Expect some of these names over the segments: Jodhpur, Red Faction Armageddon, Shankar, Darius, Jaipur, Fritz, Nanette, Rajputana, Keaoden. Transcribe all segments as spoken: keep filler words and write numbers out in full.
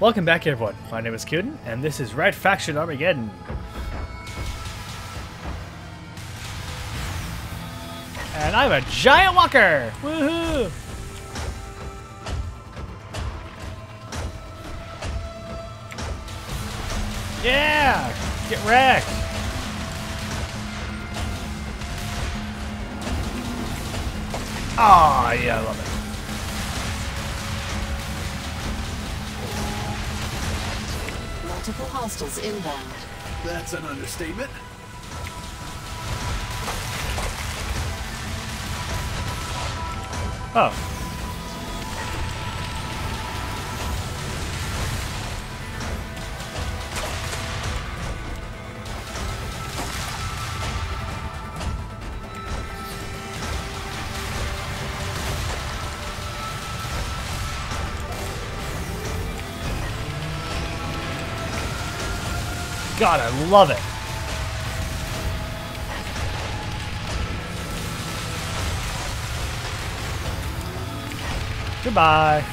Welcome back, everyone. My name is Keaoden, and this is Red Faction Armageddon. And I'm a giant walker! Woohoo! Yeah! Get wrecked! Aw, oh, yeah, I love it. Multiple hostiles inbound. That's an understatement. Oh. God, I love it. Goodbye.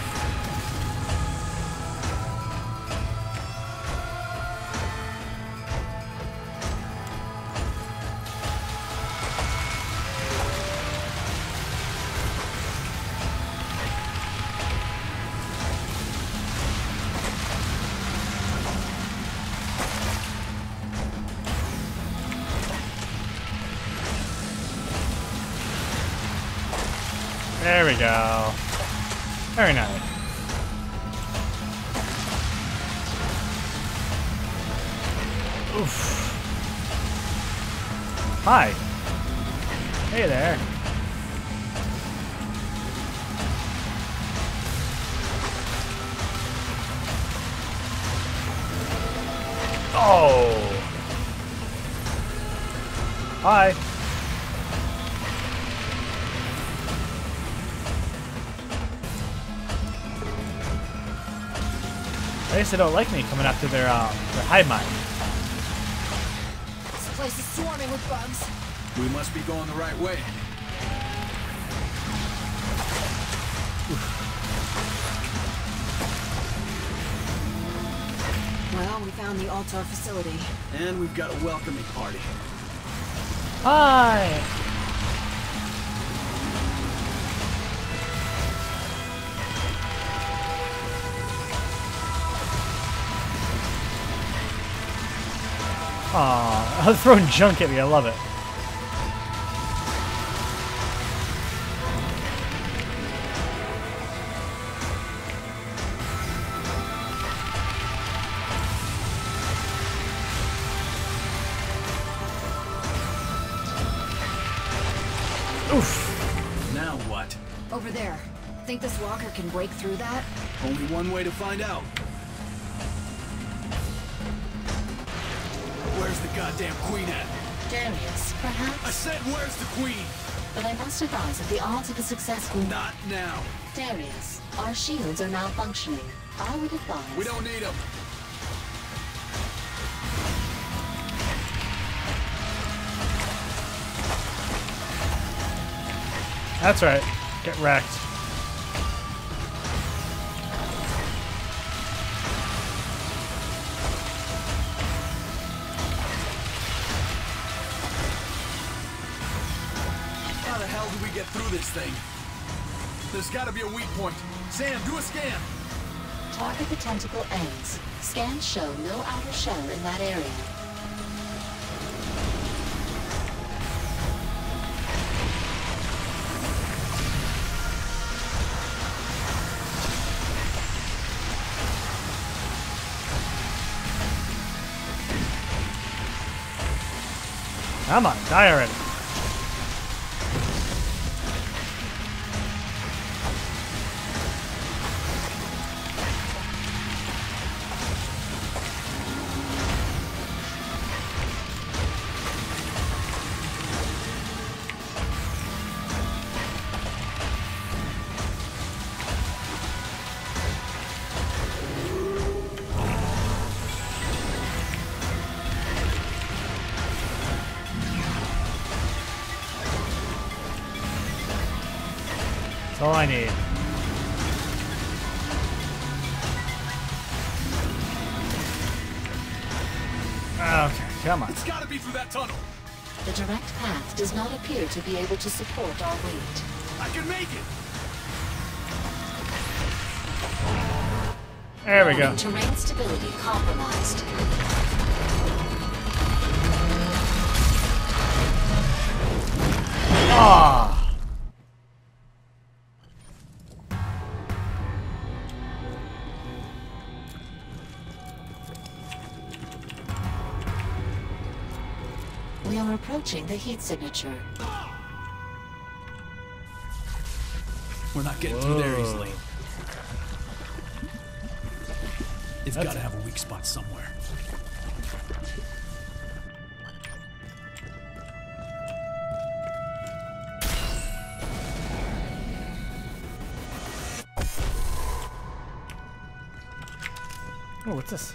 There we go. Very nice. Oof. Hi. Hey there. Oh. Hi. I guess they don't like me coming after their um, their hive mine. This place is swarming with bugs. We must be going the right way. Oof. Well, we found the altar facility, and we've got a welcoming party. Hi. Aw, I'm throwing junk at me, I love it. Oof. Now what? Over there. Think this walker can break through that? Only one way to find out. Where's the goddamn queen at? Darius, perhaps? I said, where's the queen? But I must advise that the odds of a successful... Not now. Darius, our shields are malfunctioning. I would advise... We don't need them. That's right. Get wrecked. Get through this thing. There's got to be a weak point. Sam, do a scan. Target the tentacle ends. Scans show no outer shell in that area. Come on, die already. That's all I need. Okay, come on. It's gotta be through that tunnel. The direct path does not appear to be able to support our weight. I can make it. There we go. Terrain stability compromised. Ah. We are approaching the heat signature. We're not getting Whoa. through there easily. It's got to have a weak spot somewhere. Oh, what's this?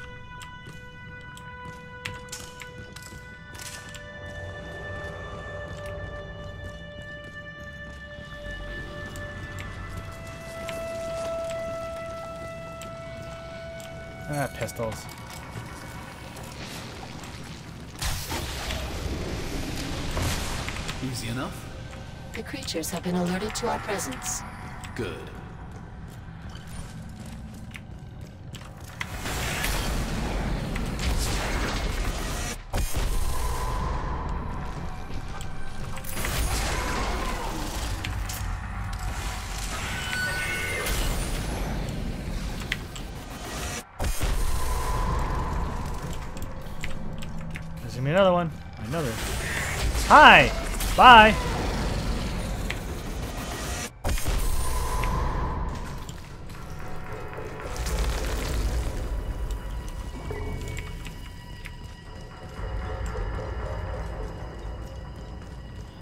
Ah, pistols. Easy enough. The creatures have been alerted to our presence. Good. Another one. Another. Hi. Bye.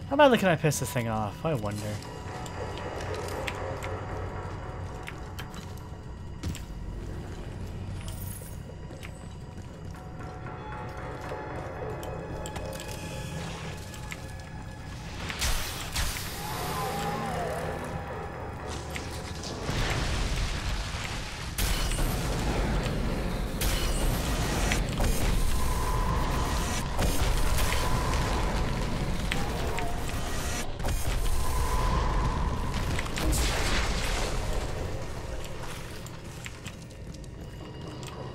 How badly can I piss this thing off? I wonder.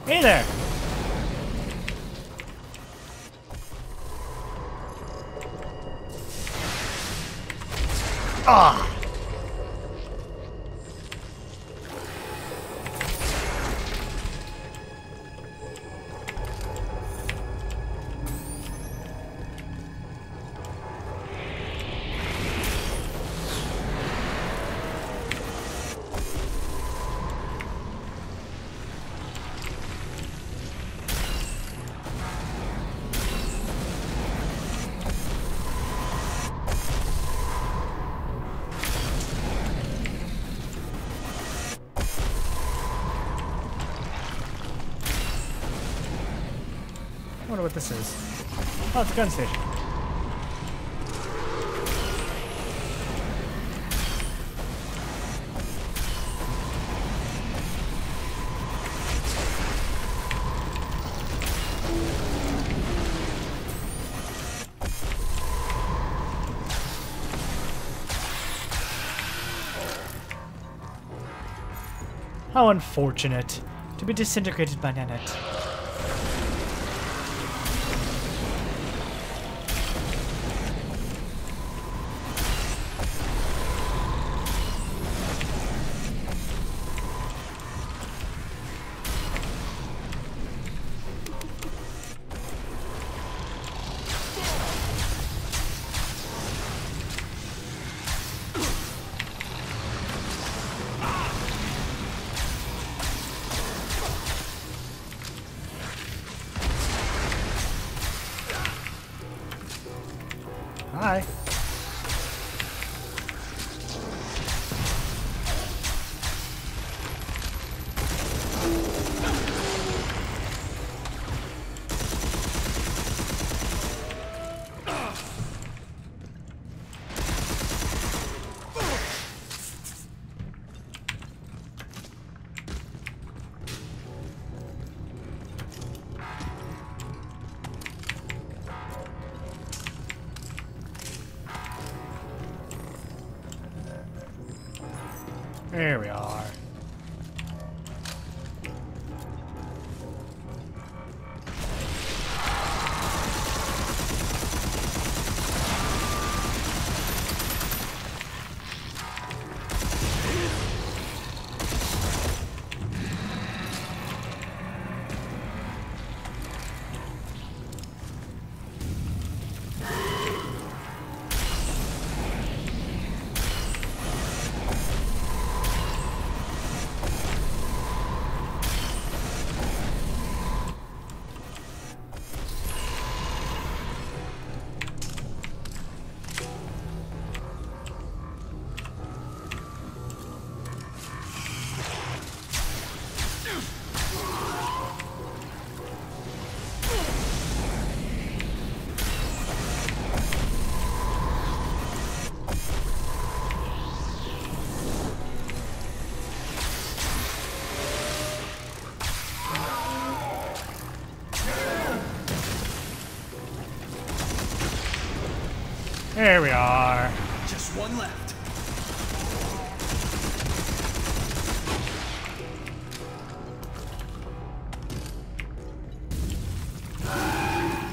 Hey there! Ah! I wonder what this is. Oh, it's a gun station. How unfortunate to be disintegrated by Nanette. Hi. There we are. There we are. Just one left. I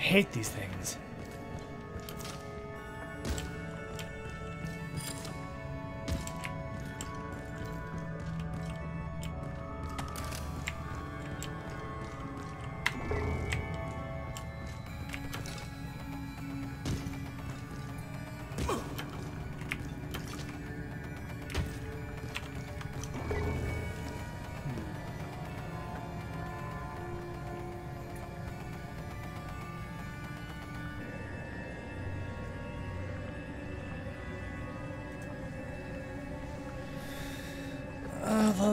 hate these things.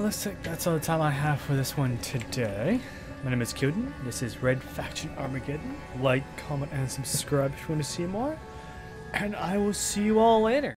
Looks like that's all the time I have for this one today. My name is Keaoden. This is Red Faction Armageddon. Like, comment, and subscribe if you want to see more. And I will see you all later.